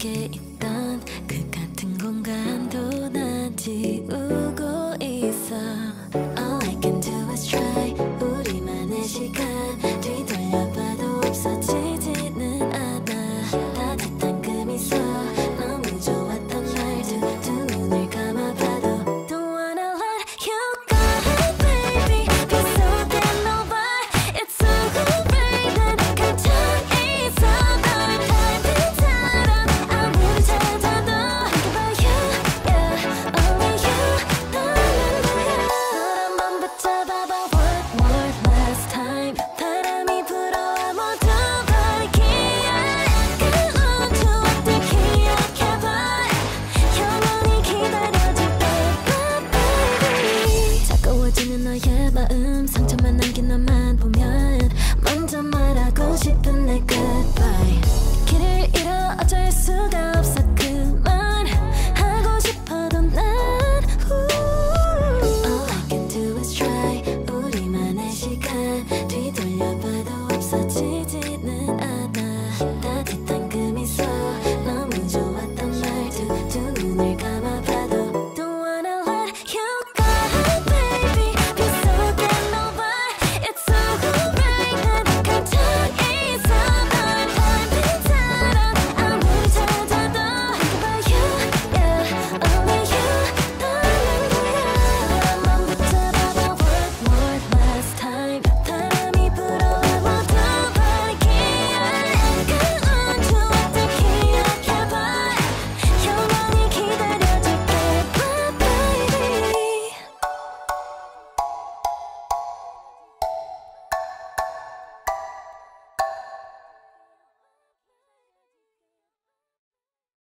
함께 있던 그 같은 공간도 나지